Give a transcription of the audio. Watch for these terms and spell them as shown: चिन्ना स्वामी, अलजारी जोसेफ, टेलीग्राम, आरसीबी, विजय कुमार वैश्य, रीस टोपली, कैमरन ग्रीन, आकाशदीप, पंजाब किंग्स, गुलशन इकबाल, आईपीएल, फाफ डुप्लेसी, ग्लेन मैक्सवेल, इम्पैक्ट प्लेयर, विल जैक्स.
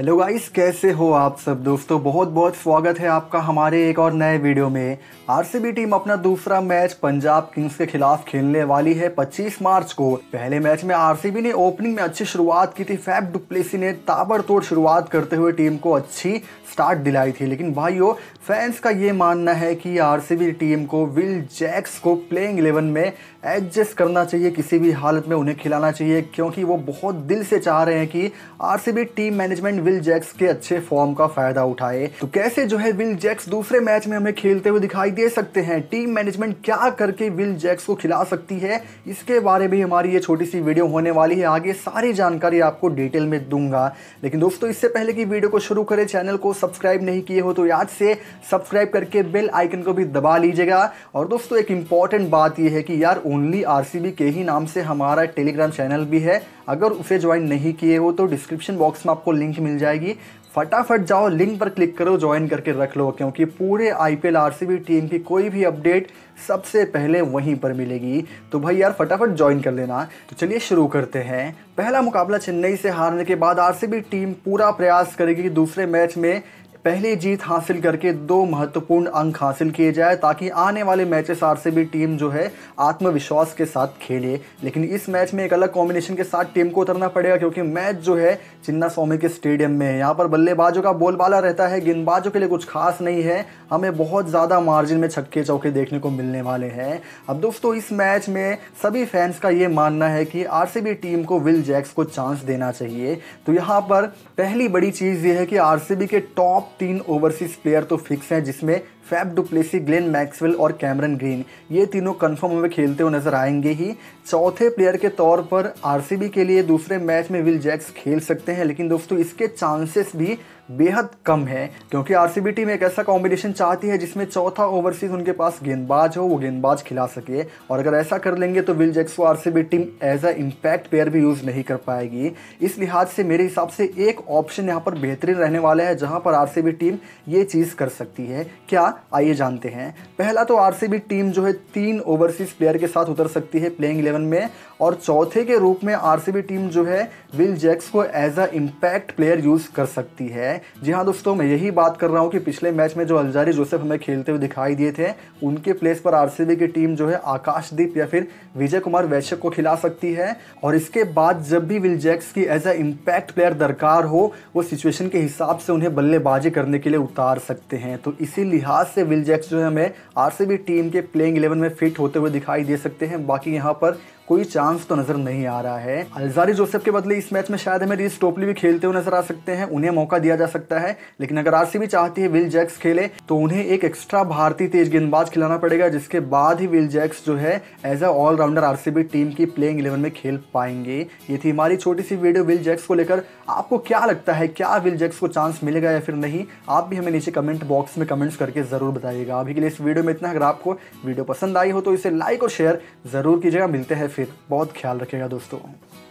Hello guys, कैसे हो आप सब दोस्तों। बहुत बहुत स्वागत है आपका हमारे एक और नए वीडियो में। आरसीबी टीम अपना दूसरा मैच पंजाब किंग्स के खिलाफ खेलने वाली है 25 मार्च को। पहले मैच में आरसीबी ने ओपनिंग में अच्छी शुरुआत की थी। फाफ डुप्लेसी ने ताबड़तोड़ शुरुआत करते हुए टीम को अच्छी स्टार्ट दिलाई थी, लेकिन भाइयों फैंस का ये मानना है कि आरसीबी टीम को विल जैक्स को प्लेइंग 11 में एडजस्ट करना चाहिए, किसी भी हालत में उन्हें खिलाना चाहिए, क्योंकि वो बहुत दिल से चाह रहे हैं कि आरसीबी team management विल जैक्स के अच्छे फॉर्म का फायदा उठाए। तो कैसे जो है विल जैक्स दूसरे मैच में हमें खेलते हुए दिखाई दे सकते हैं, टीम मैनेजमेंट क्या करके विल जैक्स को खिला सकती है, इसके बारे में हमारी ये छोटी सी वीडियो होने वाली है। आगे सारी जानकारी आपको डिटेल में दूंगा, लेकिन दोस्तों इससे पहले कि वीडियो को शुरू करें, चैनल को सब्सक्राइब नहीं किए हो तो याद से सब्सक्राइब करके बेल आइकन को भी दबा लीजिएगा। और दोस्तों एक इंपॉर्टेंट बात यह है कि यार ओनली आरसीबी के ही नाम से हमारा टेलीग्राम चैनल भी है, अगर उसे ज्वाइन नहीं किए हो तो डिस्क्रिप्शन बॉक्स में आपको लिंक मिल जाएगी। फटाफट जाओ, लिंक पर क्लिक करो, ज्वाइन करके रख लो, क्योंकि पूरे आईपीएल आरसीबी टीम की कोई भी अपडेट सबसे पहले वहीं पर मिलेगी। तो भाई यार फटाफट ज्वाइन कर लेना। तो चलिए शुरू करते हैं। पहला मुकाबला चेन्नई से हारने के बाद आरसीबी टीम पूरा प्रयास करेगी कि दूसरे मैच में पहली जीत हासिल करके दो महत्वपूर्ण अंक हासिल किए जाए, ताकि आने वाले मैचेस आरसीबी टीम जो है आत्मविश्वास के साथ खेले। लेकिन इस मैच में एक अलग कॉम्बिनेशन के साथ टीम को उतरना पड़ेगा, क्योंकि मैच जो है चिन्ना स्वामी के स्टेडियम में है। यहाँ पर बल्लेबाजों का बोलबाला रहता है, गेंदबाजों के लिए कुछ खास नहीं है। हमें बहुत ज़्यादा मार्जिन में छक्के चौके देखने को मिलने वाले हैं। अब दोस्तों इस मैच में सभी फैंस का ये मानना है कि आरसीबी टीम को विल जैक्स को चांस देना चाहिए। तो यहाँ पर पहली बड़ी चीज़ ये है कि आरसीबी के टॉप 3 ओवरसीज प्लेयर तो फिक्स हैं, जिसमें फाफ डुप्लेसी, ग्लेन मैक्सवेल और कैमरन ग्रीन, ये तीनों कंफर्म हमें खेलते हुए नजर आएंगे ही। चौथे प्लेयर के तौर पर आरसीबी के लिए दूसरे मैच में विल जैक्स खेल सकते हैं, लेकिन दोस्तों इसके चांसेस भी बेहद कम है, क्योंकि आरसीबी टीम एक ऐसा कॉम्बिनेशन चाहती है जिसमें चौथा ओवरसीज उनके पास गेंदबाज हो, वो गेंदबाज खिला सके। और अगर ऐसा कर लेंगे तो विल जैक्स को आरसीबी team as a इम्पैक्ट प्लेयर भी यूज़ नहीं कर पाएगी। इस लिहाज से मेरे हिसाब से एक ऑप्शन यहाँ पर बेहतरीन रहने वाला है, जहाँ पर आरसीबी टीम ये चीज़ कर सकती है। क्या, आइए जानते हैं। पहला तो आरसीबी टीम जो है 3 ओवरसीज प्लेयर के साथ उतर सकती है प्लेइंग 11 में, और चौथे के रूप में आरसीबी टीम जो है विल जैक्स को as a इम्पैक्ट प्लेयर use कर सकती है। जी हाँ दोस्तों, मैं यही बात कर रहा हूँ कि पिछले मैच में जो अलजारी जोसेफ हमें खेलते हुए दिखाई दिए थे, उनके प्लेस पर आरसीबी की टीम जो है आकाशदीप या फिर विजय कुमार वैश्य को खिला सकती है। और इसके बाद जब भी विल जैक्स की एज अ इम्पैक्ट प्लेयर दरकार हो, वो सिचुएशन के हिसाब से उन्हें बल्लेबाजी करने के लिए उतार सकते हैं। तो इसी लिहाज से विल जैक्स जो है हमें आरसीबी टीम के प्लेइंग 11 में फिट होते हुए दिखाई दे सकते हैं। बाकी यहाँ पर कोई चांस तो नज़र नहीं आ रहा है। अलजारी जोसेफ के बदले इस मैच में शायद हमें रीस टोपली भी खेलते हुए नजर आ सकते हैं, उन्हें मौका दिया जा सकता है। लेकिन अगर आरसीबी चाहती है विल जैक्स खेले तो उन्हें एक एक्स्ट्रा भारतीय तेज गेंदबाज खिलाना पड़ेगा, जिसके बाद ही विल जैक्स जो है as a all rounder आरसीबी team की प्लेइंग 11 में खेल पाएंगे। ये थी हमारी छोटी सी वीडियो विल जैक्स को लेकर। आपको क्या लगता है, क्या विल जैक्स को चांस मिलेगा या फिर नहीं? आप भी हमें नीचे कमेंट बॉक्स में कमेंट्स करके ज़रूर बताइएगा। अभी के लिए इस वीडियो में इतना। अगर आपको वीडियो पसंद आई हो तो इसे लाइक और शेयर ज़रूर कीजिएगा। मिलते हैं, बहुत ख्याल रखिएगा दोस्तों।